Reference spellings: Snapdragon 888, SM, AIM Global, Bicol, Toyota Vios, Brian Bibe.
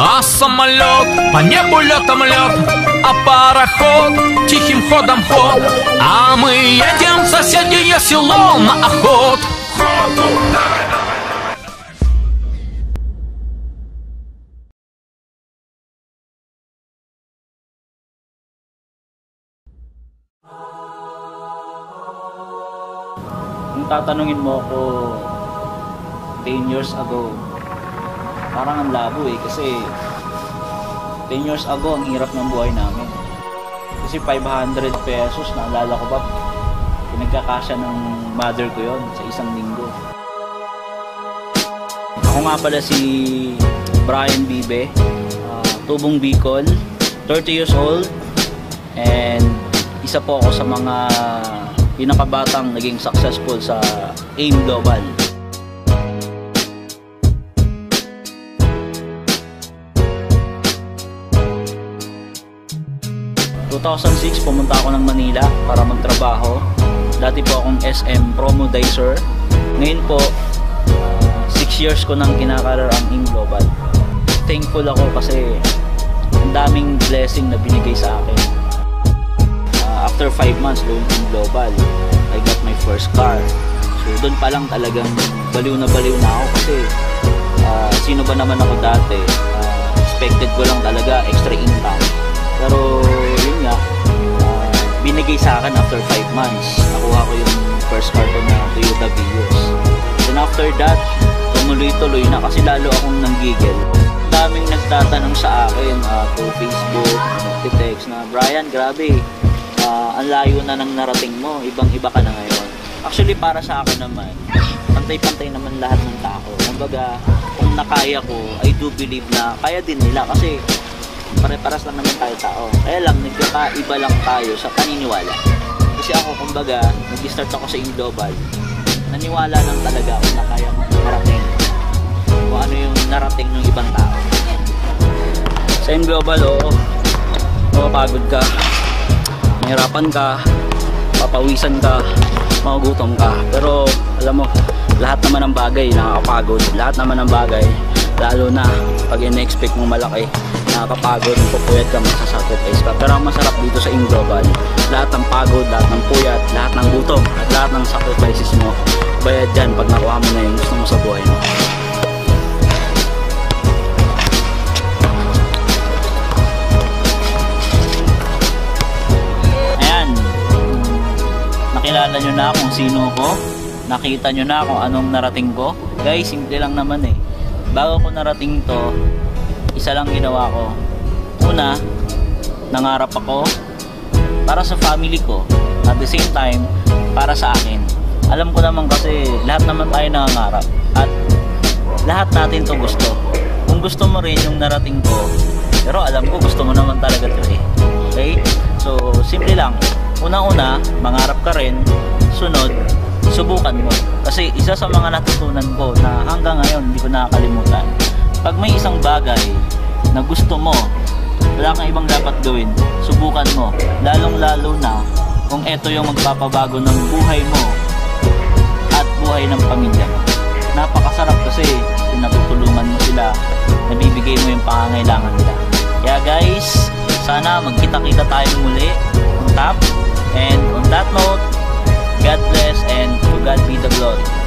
А самолет по небу летом лет, а пароход тихим ходом ход. А мы едем в соседнее село на охот. Kung tatanungin mo ako 10 years ago, parang ang labo eh, kasi 10 years ago ang hirap ng buhay namin. Kasi 500 pesos, naalala ko ba, pinagkakasya ng mother ko yon sa isang linggo. Ako nga pala si Brian Bibe, tubong Bicol, 30 years old, and isa po ako sa mga pinakabatang naging successful sa AIM Global. Noong 2006, pumunta ako ng Manila para magtrabaho. Dati po akong SM Promo Dicer. Ngayon po, 6 years ko nang kinakaroon ang AIM Global. Thankful ako kasi ang daming blessing na binigay sa akin. After 5 months doon AIM Global, I got my first car. So doon pa lang talagang baliw na ako kasi sino ba naman ako dati? Expected ko lang talaga extra income. Pero binigay sa akin after 5 months. Nakuha ko yung first car ko na Toyota Vios. Then after that, tumuloy-tuloy na kasi lalo akong nanggigil. Daming nagtatanong sa akin through Facebook, text na, Brian, grabe, ang layo na nang narating mo. Ibang-iba ka na ngayon. Actually, para sa akin naman, pantay-pantay naman lahat ng tao. Kumbaga, kung nakaya ko, I do believe na kaya din nila kasi pare-paras lang naman tayo tao. Kaya lang, nagkakaiba lang tayo sa paniniwala. Kasi ako, kumbaga, nag-start ako sa AIM Global. Naniwala lang talaga ako na kaya kong narating. Kung ano yung narating ng ibang tao. Sa AIM Global, oo. Mapapagod ka. Mahirapan ka. Papawisan ka. Magugutom ka. Pero, alam mo, lahat naman ng bagay nakakapagod. Lahat naman ng bagay, lalo na pag in-expect mong malaki, nakakapagod, pupuyat ka, masasacrifice ka. Pero ang masarap dito sa AIM Global, lahat ng pagod, lahat ng puyat, lahat ng gutom, at lahat ng sacrifices mo, bayad dyan pag nakuha mo na yung gusto mo sa buhay mo. Ayan, nakilala nyo na kung sino ko, nakita nyo na kung anong narating ko. Guys, simple lang naman eh. Bago ko narating to, isa lang ginawa ko. Una, nangarap ako para sa family ko. At the same time, para sa akin. Alam ko naman kasi lahat naman tayo nangarap. At lahat natin to gusto. Kung gusto mo rin yung narating ko, pero alam ko gusto mo naman talaga ito eh. Okay? So, simple lang. Una-una, mangarap ka rin. Sunod, subukan mo. Kasi isa sa mga natutunan ko na hanggang ngayon hindi ko nakakalimutan. Pag may isang bagay na gusto mo, wala kang ibang dapat gawin, subukan mo. Lalong-lalo na kung ito yung magpapabago ng buhay mo at buhay ng pamilya mo. Napakasarap kasi kung natutulungan mo sila, nabibigay mo yung pangangailangan nila. Kaya guys, sana magkita-kita tayo muli on top. And on that note, God bless and to God be the glory.